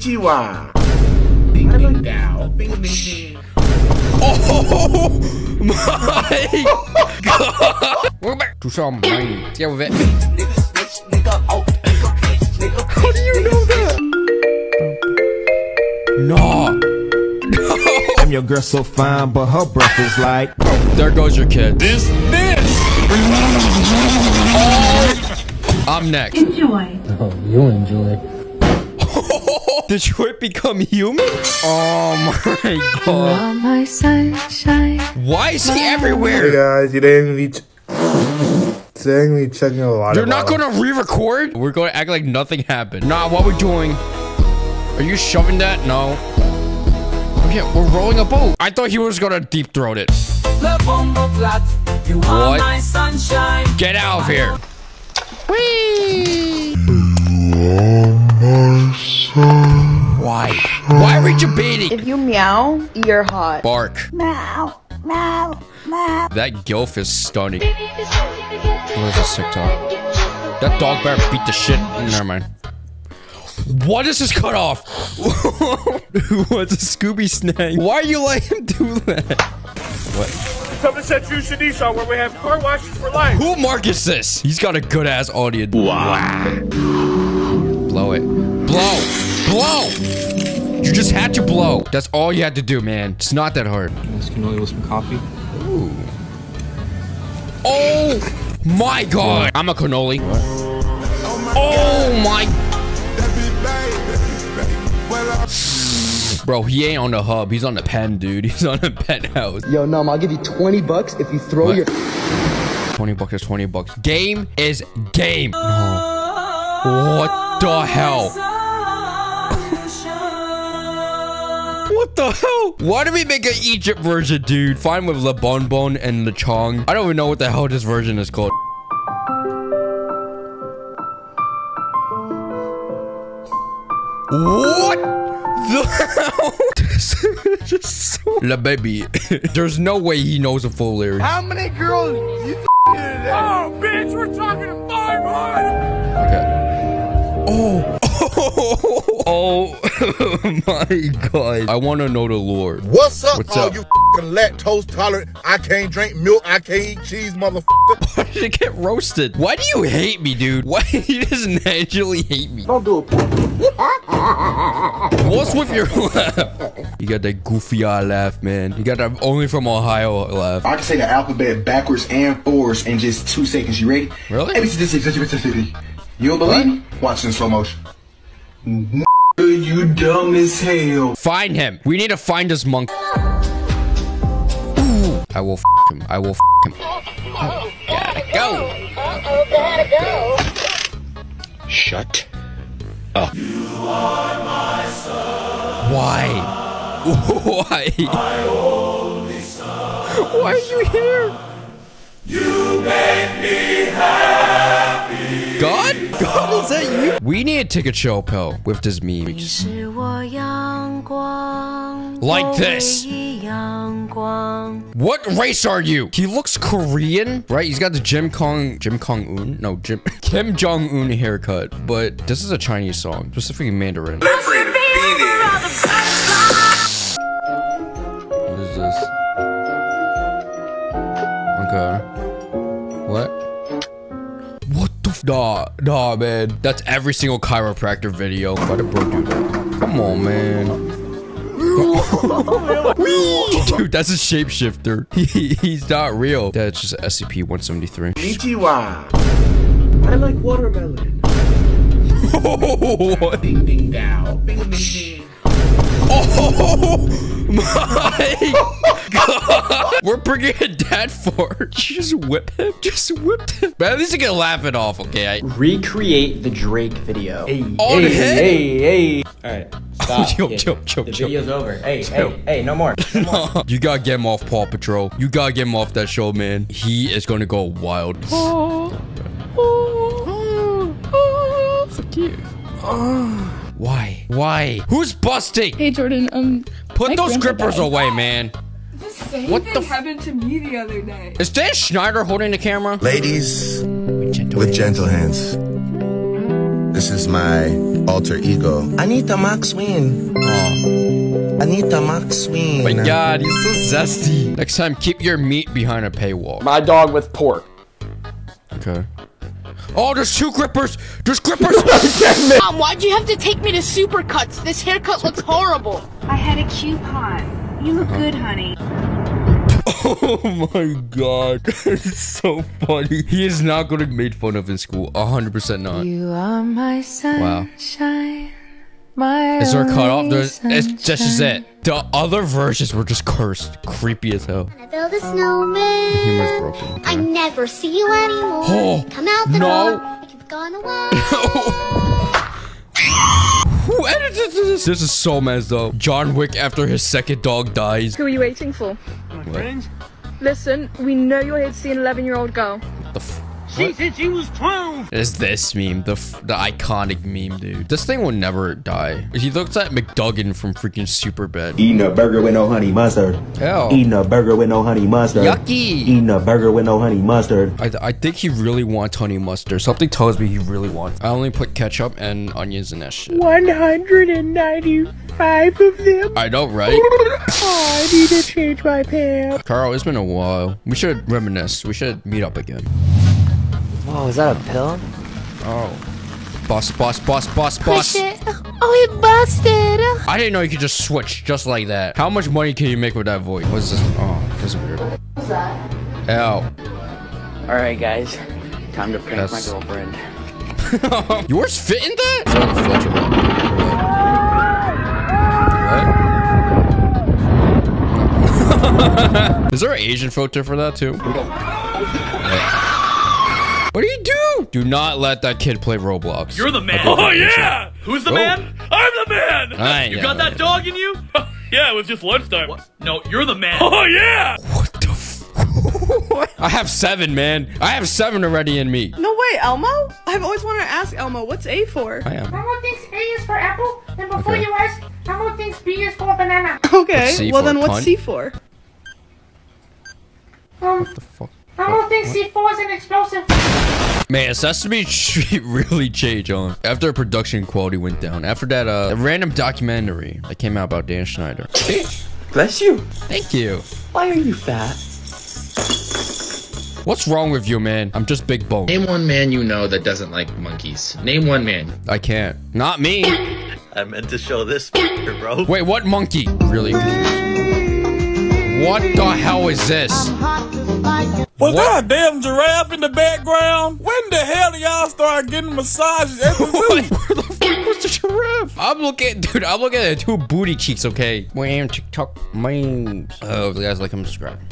Konnichiwa. Ding ding dow. Ding ding ding. Oh my god. We're back to some mining. Yeah, we're back. How do you know that? No. Damn, your girl's so fine, but her breath is like. There goes your kid. This. I'm next. Enjoy. Oh, you enjoy. Did Detroit become human? Oh my god. All my sunshine. Why is he everywhere? Hey guys, you didn't reach. Didn't be checking a lot. They're not gonna re-record. We're gonna act like nothing happened. Nah, what we're doing? Are you shoving that? No. Okay, we're rolling a boat. I thought he was gonna deep throat it. What? Get out of here. Whee! Why? Why are we debating? If you meow, you're hot. Bark. Meow, meow, meow. That gilf is stunning. Where's this TikTok? That dog better beat the shit. Never mind. What is this cut off? What's a Scooby Snag? Why you let him do that? What? Someone said you should Nissan where we have car washes for life. Who markets this? He's got a good ass audience. Wow. Blow it. Blow. Blow! You just had to blow. That's all you had to do, man. It's not that hard. This cannoli with some coffee. Ooh. Oh my god. I'm a cannoli. What? Oh my. Bro, he ain't on the hub. He's on the pen, dude. He's on the penthouse. Yo, Nom, I'll give you 20 bucks if you throw your. 20 bucks is 20 bucks. Game is game. No. What the hell? What the hell? Why did we make an Egypt version, dude? Fine with Le Bon Bon and Le Chong. I don't even know what the hell this version is called. What the hell? This is just so... Le Baby. There's no way he knows a full lyric. How many girls you today? Oh, bitch, we're talking to 500. Okay. Oh. Oh my god. I want to know the lore. What's up, all you lactose tolerant? I can't drink milk. I can't eat cheese, motherfucker. Why did it get roasted? Why do you hate me, dude? Why do you just naturally hate me? Don't do it. What's with your laugh? You got that goofy eye laugh, man. You got that only from Ohio laugh. I can say the alphabet backwards and forwards in just 2 seconds. You ready? Really? You don't believe me? Watch in slow motion. You dumb as hell. Find him. We need to find this monk. Ooh. I will f him. I will f him. Oh, gotta go. Uh-oh, gotta go. Shut up. You are my son. Why? Why? My only son. Why are you here? You made me happy. God? God, is that you? We need to take a chill pill with this meme. Like this. What race are you? He looks Korean, right? He's got the Kim Jong-un haircut. But this is a Chinese song, specifically Mandarin. What is this? Okay. What? Nah, man. That's every single chiropractor video. Why did bro do that? Come on, man. Dude, that's a shapeshifter. He's not real. That's just SCP-173. Konnichiwa. I like watermelon. Ding, ding, dow. Bing, ding, ding. Oh my god! We're bringing a dad forward. Just whip him. Just whipped him. But at least you can laugh it off, okay? Recreate the Drake video. Hey, on him. Hey. All right. Stop. The video's over. Hey, chill. Hey, no more. No. You gotta get him off Paw Patrol. You gotta get him off that show, man. He is gonna go wild. Oh, so cute. Oh. Why? Who's busting? Hey, Jordan, put those grippers away, man. The same thing happened to me the other day. Is Dan Schneider holding the camera? Ladies, with gentle hands. This is my alter ego. Anita Maksween. Aw. Anita Maksween. My God, he's so zesty. Next time, keep your meat behind a paywall. My dog with pork. Okay. Oh, there's two grippers. There's grippers. Mom, why'd you have to take me to Supercuts? This haircut looks horrible. I had a coupon. You look good, honey. Oh my God, it's so funny. He is not going to be made fun of in school. 100% not. You are my sunshine. Wow. My is there a cutoff? That's just it. The other versions were just cursed. Creepy as hell. I build a snowman. The humor's broken. Okay. I never see you anymore. Oh, come out the door. I keep going away. Who edited this? This is so messed up. John Wick after his second dog dies. Who are you waiting for? My friends. Listen, we know you're here to see an 11-year-old girl. The f she said she was 12. It's this meme, the iconic meme, dude. This thing will never die. He looks like McDuggan from freaking Super Bed. Eating a burger with no honey mustard. Hell. Eating a burger with no honey mustard. Yucky. Eating a burger with no honey mustard. I think he really wants honey mustard. Something tells me he really wants. I only put ketchup and onions in that shit. 195 of them. I know, right? Oh, I need to change my pants. Carl, it's been a while. We should reminisce. We should meet up again. Oh, is that a pill? Oh. Boss. Push it. Oh, it busted. I didn't know you could just switch just like that. How much money can you make with that voice? What's this? Oh, this is weird. What's that? Ow. Alright, guys. Time to prank my girlfriend. Yours fit in that? So Fletcher, what? Is there an Asian filter for that, too? Yeah. What do you do? Do not let that kid play Roblox. You're the man. Oh, yeah. Who's the man? I'm the man. You got that dog in you? Yeah, it was just lunchtime. What? No, you're the man. Oh, yeah. What the f? I have 7, man. I have 7 already in me. No way, Elmo. I've always wanted to ask Elmo, what's A for? I am. Elmo thinks A is for apple. And before you ask, Elmo thinks B is for banana. Okay, well, then what's C for? What the fuck? I don't think C4 is an explosive. Man, Sesame Street really changed on. After production quality went down. After that, a random documentary that came out about Dan Schneider. Bless you. Thank you. Why are you fat? What's wrong with you, man? I'm just big bone. Name one man you know that doesn't like monkeys. Name one man. I can't. Not me. I meant to show this, bro. Wait, what monkey? Really confused. What the hell is this? Was there a damn giraffe in the background? When the hell do y'all start getting massages at the zoo? Where the fuck was the giraffe? I'm looking at the 2 booty cheeks, okay? Wham, TikTok, memes. Oh, guys, like and subscribe.